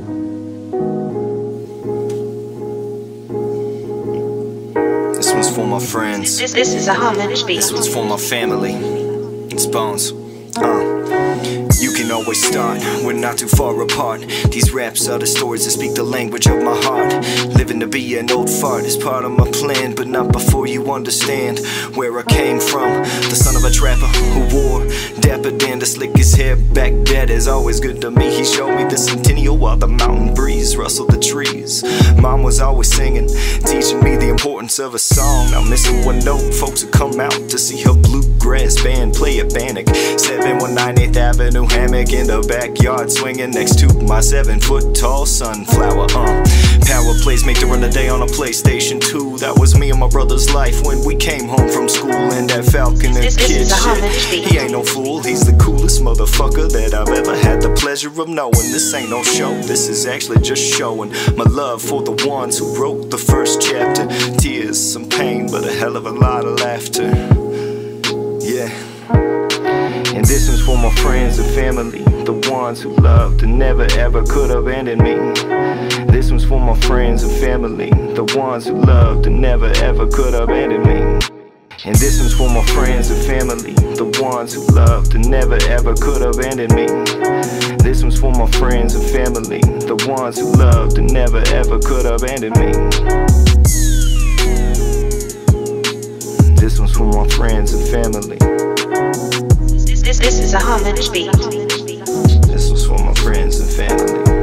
This one's for my friends. This is a homage beat. This one's for my family. It's Bones. You can always start, we're not too far apart. These raps are the stories that speak the language of my heart. Living to be an old fart is part of my plan, but not before you understand where I came from. The son of a trapper who wore Dapper Dan to slick his hair back. Dad is always good to me. He showed me the centennial while the mountain breeze rustled the trees. Mom was always singing, teaching me the importance of a song. Now missing one note, folks would come out to see her bluegrass band play at Bannack. 719 8th Avenue hammock in the backyard, swinging next to my 7-foot-tall sunflower. Power plays make the run of day on a PlayStation 2. That was me and my brother's life when we came home from school. And that Falcon and Kid shit, he ain't no fool. He's the coolest motherfucker that I've ever had the pleasure of knowing. This ain't no show, this is actually just showing my love for the ones who wrote the first chapter. Tears, some pain, but a hell of a lot of laughter. Yeah. And this one's for my friends and family, the ones who loved and never ever could abandon me. This one's for my friends and family, the ones who loved and never ever could abandon me. And this one's for my friends and family, the ones who loved and never ever could abandon me. This one's for my friends and family, the ones who loved and never ever could abandon me. This one's for my friends and family. This is a homage beat. This was for my friends and family.